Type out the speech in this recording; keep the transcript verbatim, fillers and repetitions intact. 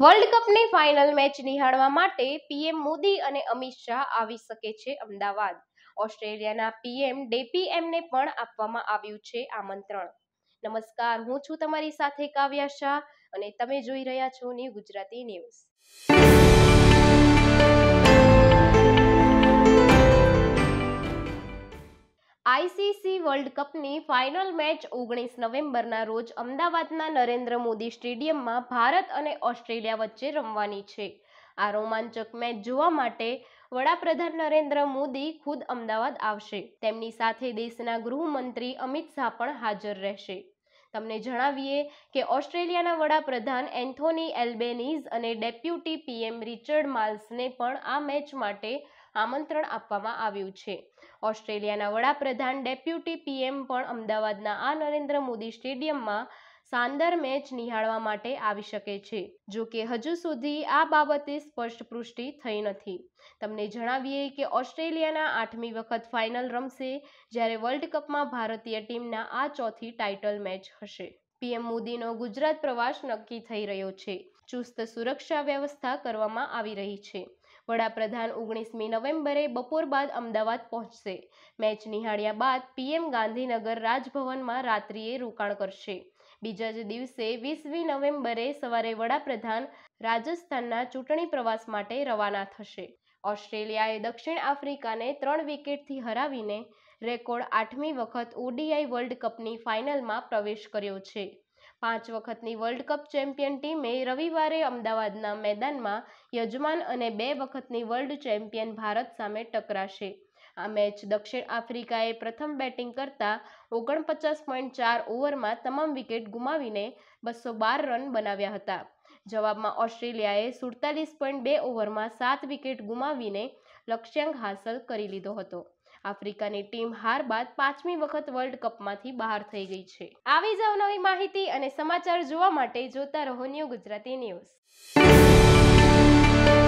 World कपनी final match निहाळवा माटे पीएम मोदी अने अमित शाह आवी सके छे अमदावाद। ऑस्ट्रेलियाना पीएम डेपीएम ने पण आपवामां आव्युं छे आमंत्रण। नमस्कार, हूँ छुं तमारी साथे काव्या शाह अने तमे जोई रह्या छो new Gujarati news. ICC world कपनी फाइनल मैच ओगणीस नवेम्बरना रोज अमदावादना नरेंद्र मोदी स्टेडियम में भारत और ऑस्ट्रेलिया वच्चे रमवानी छे। आ रोमांचक मैच जोवा माटे वडाप्रधान नरेंद्र मोदी खुद अमदावाद आवशे। तेमनी साथे देशना गृहमंत्री अमित शाह पण हाजर रहेशे। तमने जणावीए के ऑस्ट्रेलियाना वडाप्रधान एंथनी एल्बेनीज अने डेप्यूटी पीएम रिचर्ड मल्स ने पण आ मैच माटे आमंत्रण आपवामां आव्युं छे। ऑस्ट्रेलियाना वडाप्रधान डेप्यूटी पीएम पण अमदावादना आ नरेंद्र मोदी स्टेडियममां शानदार मैच निहाळवा माटे आवी शके छे। जो के हजू सुधी आ बाबते स्पष्ट पुष्टि थई नथी। तमने जणावीए के ऑस्ट्रेलियाना आठमी वखत फाइनल रमशे, ज्यारे वर्ल्ड कप में भारतीय टीमना आ चौथी टाइटल मैच हशे। पीएम मोदीनो गुजरात प्रवास नक्की थई रह्यो छे। चुस्त सुरक्षा व्यवस्था करवामां आवी रही छे। वडाप्रधान ओगणीसमी नवेम्बरे बपोर बाद अमदावाद पहोंचशे। मैच निहाळ्या बाद पीएम गांधीनगर राजभवन में रात्रिए रोकाण करशे। बीजा ज दिवसे वीसमी नवेम्बरे सवारे वडाप्रधान राजस्थानना चूंटणी प्रवास माटे रवाना थशे। ऑस्ट्रेलियाए दक्षिण आफ्रिकाने त्रण विकेटथी हरावीने रेकॉर्ड आठमी वखत ओडीआई वर्ल्ड कपनी फाइनलमां प्रवेश कर्यो छे। पांच वखतनी वर्ल्ड कप चेम्पियन टीमे रविवारे अमदावादना मैदानमां यजमान अने बे वखतनी वर्ल्ड चेम्पियन भारत सामे टकराशे। आ मैच दक्षिण आफ्रिकाए प्रथम बेटिंग करता ओगणपचास पॉइंट चार ओवर में तमाम विकेट गुमावीने बस्सो बार रन बनाव्या हता। जवाब में ऑस्ट्रेलियाए सुड़तालीस पॉइंट बे ओवर में सात विकेट गुमावीने लक्ष्यांक हासिल करी लीधो हतो। आफ्रिकानी टीम हार बाद पांचमी वखत वर्ल्ड कप मांथी बहार थई गई छे। आवी ज नवी माहिती अने समाचार जोवा माटे जोता रहो न्यू गुजराती न्यूज़।